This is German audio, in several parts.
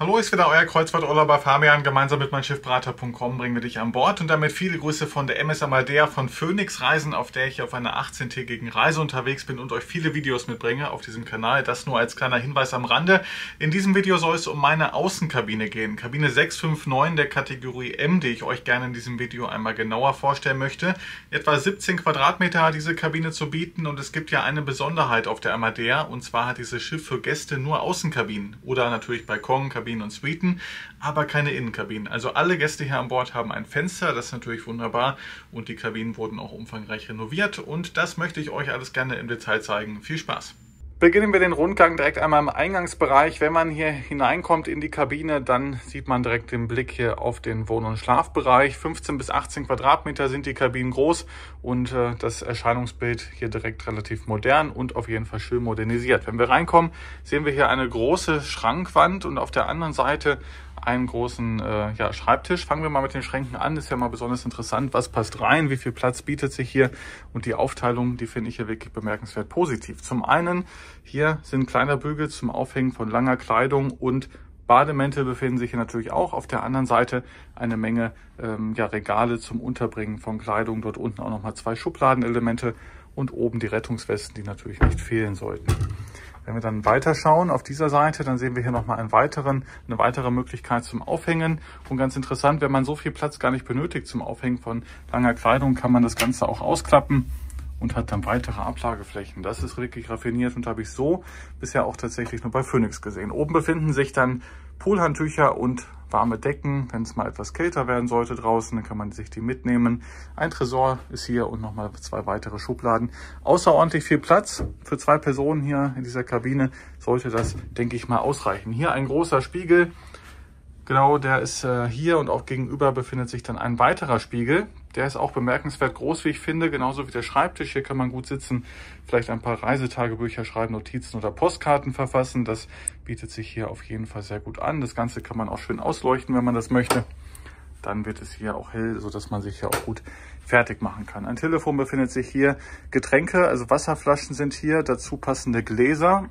Hallo, ist wieder euer Kreuzfahrturlauber Fabian. Gemeinsam mit mein-schiffberater.com bringen wir dich an Bord und damit viele Grüße von der MS Amadea von Phoenix Reisen, auf der ich auf einer 18-tägigen Reise unterwegs bin und euch viele Videos mitbringe auf diesem Kanal. Das nur als kleiner Hinweis am Rande. In diesem Video soll es um meine Außenkabine gehen. Kabine 659 der Kategorie M, die ich euch gerne in diesem Video einmal genauer vorstellen möchte. Etwa 17 Quadratmeter hat diese Kabine zu bieten und es gibt ja eine Besonderheit auf der Amadea. Und zwar hat dieses Schiff für Gäste nur Außenkabinen oder natürlich Balkon, und Suiten, aber keine Innenkabinen. Also alle Gäste hier an Bord haben ein Fenster, das ist natürlich wunderbar und die Kabinen wurden auch umfangreich renoviert und das möchte ich euch alles gerne im Detail zeigen. Viel Spaß! Beginnen wir den Rundgang direkt einmal im Eingangsbereich. Wenn man hier hineinkommt in die Kabine, dann sieht man direkt den Blick hier auf den Wohn- und Schlafbereich. 15 bis 18 Quadratmeter sind die Kabinen groß und das Erscheinungsbild hier direkt relativ modern und auf jeden Fall schön modernisiert. Wenn wir reinkommen, sehen wir hier eine große Schrankwand und auf der anderen Seite einen großen Schreibtisch. Fangen wir mal mit den Schränken an. Ist ja mal besonders interessant, was passt rein, wie viel Platz bietet sich hier und die Aufteilung, die finde ich hier wirklich bemerkenswert positiv. Zum einen, hier sind Kleiderbügel zum Aufhängen von langer Kleidung und Bademäntel befinden sich hier natürlich auch. Auf der anderen Seite eine Menge Regale zum Unterbringen von Kleidung. Dort unten auch nochmal zwei Schubladenelemente und oben die Rettungswesten, die natürlich nicht fehlen sollten. Wenn wir dann weiter schauen auf dieser Seite, dann sehen wir hier nochmal eine weitere Möglichkeit zum Aufhängen. Und ganz interessant, wenn man so viel Platz gar nicht benötigt zum Aufhängen von langer Kleidung, kann man das Ganze auch ausklappen und hat dann weitere Ablageflächen. Das ist wirklich raffiniert und habe ich so bisher auch tatsächlich nur bei Phoenix gesehen. Oben befinden sich dann Poolhandtücher und warme Decken. Wenn es mal etwas kälter werden sollte draußen, dann kann man sich die mitnehmen. Ein Tresor ist hier und nochmal zwei weitere Schubladen. Außerordentlich viel Platz für zwei Personen hier in dieser Kabine. Sollte das, denke ich mal, ausreichen. Hier ein großer Spiegel. Genau, der ist hier und auch gegenüber befindet sich dann ein weiterer Spiegel. Der ist auch bemerkenswert groß, wie ich finde, genauso wie der Schreibtisch. Hier kann man gut sitzen, vielleicht ein paar Reisetagebücher schreiben, Notizen oder Postkarten verfassen. Das bietet sich hier auf jeden Fall sehr gut an. Das Ganze kann man auch schön ausleuchten, wenn man das möchte. Dann wird es hier auch hell, sodass man sich ja auch gut fertig machen kann. Ein Telefon befindet sich hier, Getränke, also Wasserflaschen sind hier, dazu passende Gläser.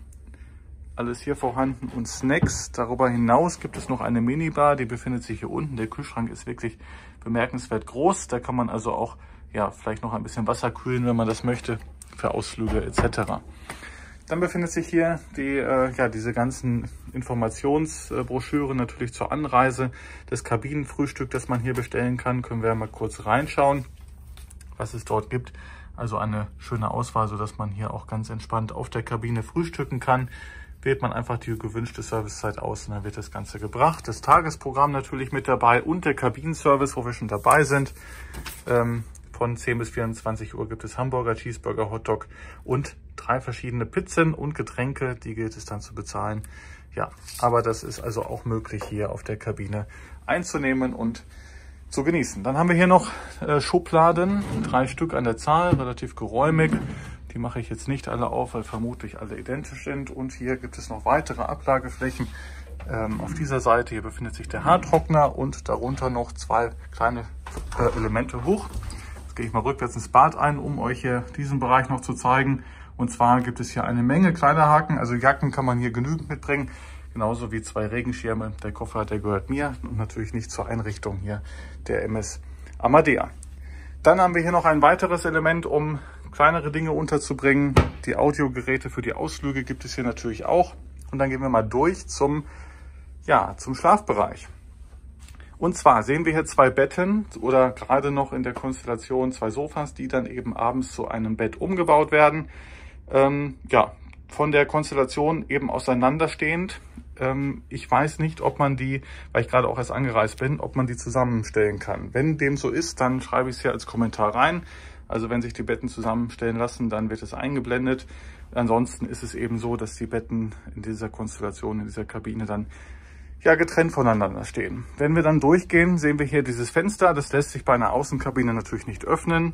Alles hier vorhanden und Snacks. Darüber hinaus gibt es noch eine Minibar, die befindet sich hier unten. Der Kühlschrank ist wirklich bemerkenswert groß. Da kann man also auch vielleicht noch ein bisschen Wasser kühlen, wenn man das möchte, für Ausflüge etc. Dann befindet sich hier diese ganzen Informationsbroschüren natürlich zur Anreise. Das Kabinenfrühstück, das man hier bestellen kann, können wir mal kurz reinschauen, was es dort gibt. Also eine schöne Auswahl, sodass man hier auch ganz entspannt auf der Kabine frühstücken kann. Wählt man einfach die gewünschte Servicezeit aus und dann wird das Ganze gebracht. Das Tagesprogramm natürlich mit dabei und der Kabinenservice, wo wir schon dabei sind. Von 10 bis 24 Uhr gibt es Hamburger, Cheeseburger, Hotdog und 3 verschiedene Pizzen und Getränke. Die gilt es dann zu bezahlen. Ja, aber das ist also auch möglich hier auf der Kabine einzunehmen und zu genießen. Dann haben wir hier noch Schubladen, 3 Stück an der Zahl, relativ geräumig. Die mache ich jetzt nicht alle auf, weil vermutlich alle identisch sind. Und hier gibt es noch weitere Ablageflächen. Auf dieser Seite hier befindet sich der Haartrockner und darunter noch zwei kleine Elemente hoch. Jetzt gehe ich mal rückwärts ins Bad ein, um euch hier diesen Bereich noch zu zeigen. Und zwar gibt es hier eine Menge kleiner Haken, also Jacken kann man hier genügend mitbringen. Genauso wie zwei Regenschirme. Der Koffer, der gehört mir und natürlich nicht zur Einrichtung hier der MS Amadea. Dann haben wir hier noch ein weiteres Element, um kleinere Dinge unterzubringen. Die Audiogeräte für die Ausflüge gibt es hier natürlich auch. Und dann gehen wir mal durch zum Schlafbereich. Und zwar sehen wir hier zwei Betten oder gerade noch in der Konstellation zwei Sofas, die dann eben abends zu einem Bett umgebaut werden. Von der Konstellation eben auseinanderstehend. Ich weiß nicht, ob man die, weil ich gerade auch erst angereist bin, ob man die zusammenstellen kann. Wenn dem so ist, dann schreibe ich es hier als Kommentar rein. Also wenn sich die Betten zusammenstellen lassen, dann wird es eingeblendet. Ansonsten ist es eben so, dass die Betten in dieser Konstellation, in dieser Kabine dann getrennt voneinander stehen. Wenn wir dann durchgehen, sehen wir hier dieses Fenster. Das lässt sich bei einer Außenkabine natürlich nicht öffnen.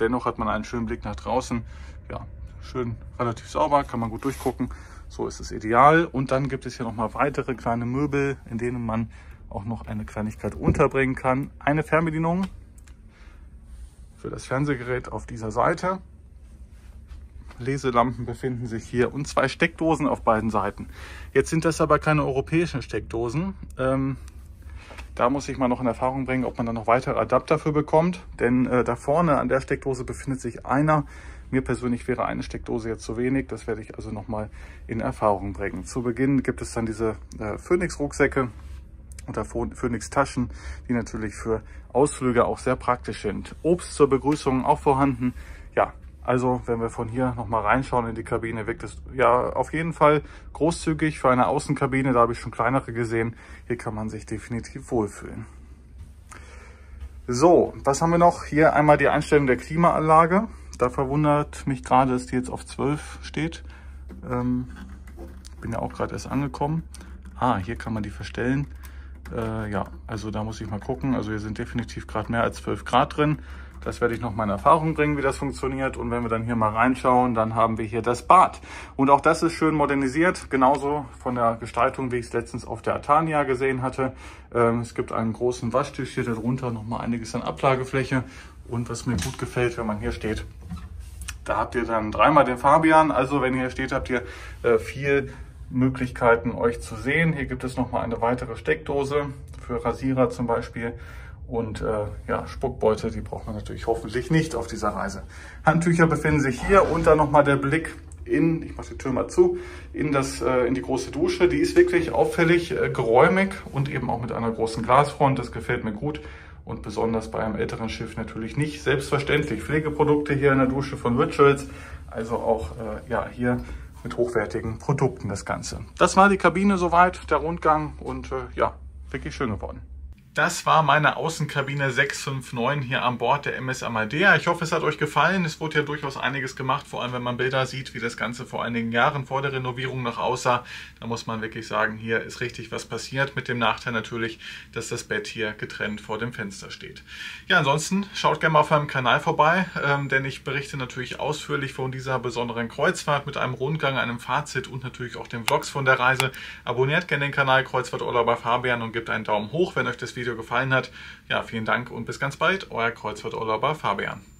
Dennoch hat man einen schönen Blick nach draußen. Ja, schön, relativ sauber, kann man gut durchgucken. So ist es ideal. Und dann gibt es hier nochmal weitere kleine Möbel, in denen man auch noch eine Kleinigkeit unterbringen kann. Eine Fernbedienung für das Fernsehgerät auf dieser Seite. Leselampen befinden sich hier und zwei Steckdosen auf beiden Seiten. Jetzt sind das aber keine europäischen Steckdosen. Da muss ich mal noch in Erfahrung bringen, ob man da noch weitere Adapter für bekommt. Denn da vorne an der Steckdose befindet sich einer. Mir persönlich wäre eine Steckdose jetzt zu wenig. Das werde ich also nochmal in Erfahrung bringen. Zu Beginn gibt es dann diese Phoenix-Rucksäcke oder Phoenix-Taschen, die natürlich für Ausflüge auch sehr praktisch sind. Obst zur Begrüßung auch vorhanden. Ja, also wenn wir von hier nochmal reinschauen in die Kabine, wirkt es ja auf jeden Fall großzügig für eine Außenkabine. Da habe ich schon kleinere gesehen. Hier kann man sich definitiv wohlfühlen. So, was haben wir noch? Hier einmal die Einstellung der Klimaanlage. Da verwundert mich gerade, dass die jetzt auf 12 steht. Bin ja auch gerade erst angekommen. Ah, hier kann man die verstellen. Ja, also da muss ich mal gucken. Also hier sind definitiv gerade mehr als 12 Grad drin. Das werde ich noch mal in Erfahrung bringen, wie das funktioniert. Und wenn wir dann hier mal reinschauen, dann haben wir hier das Bad. Und auch das ist schön modernisiert. Genauso von der Gestaltung, wie ich es letztens auf der Atania gesehen hatte. Es gibt einen großen Waschtisch hier, darunter noch mal einiges an Ablagefläche. Und was mir gut gefällt, wenn man hier steht, da habt ihr dann dreimal den Fabian. Also wenn ihr hier steht, habt ihr viel Möglichkeiten, euch zu sehen. Hier gibt es noch mal eine weitere Steckdose für Rasierer zum Beispiel. Und ja, Spuckbeute, die braucht man natürlich hoffentlich nicht auf dieser Reise. Handtücher befinden sich hier und dann nochmal der Blick in, ich mache die Tür mal zu, in die große Dusche. Die ist wirklich auffällig geräumig und eben auch mit einer großen Glasfront. Das gefällt mir gut und besonders bei einem älteren Schiff natürlich nicht. Selbstverständlich Pflegeprodukte hier in der Dusche von Rituals, also auch ja, hier mit hochwertigen Produkten das Ganze. Das war die Kabine soweit, der Rundgang und ja, wirklich schön geworden. Das war meine Außenkabine 659 hier an Bord der MS Amadea. Ich hoffe, es hat euch gefallen. Es wurde ja durchaus einiges gemacht, vor allem wenn man Bilder sieht, wie das Ganze vor einigen Jahren vor der Renovierung noch aussah. Da muss man wirklich sagen, hier ist richtig was passiert. Mit dem Nachteil natürlich, dass das Bett hier getrennt vor dem Fenster steht. Ja, ansonsten schaut gerne mal auf meinem Kanal vorbei, denn ich berichte natürlich ausführlich von dieser besonderen Kreuzfahrt mit einem Rundgang, einem Fazit und natürlich auch den Vlogs von der Reise. Abonniert gerne den Kanal Kreuzfahrturlauber Fabian und gebt einen Daumen hoch, wenn euch das Video gefallen hat. Ja, vielen Dank und bis ganz bald, euer Kreuzfahrturlauber Fabian.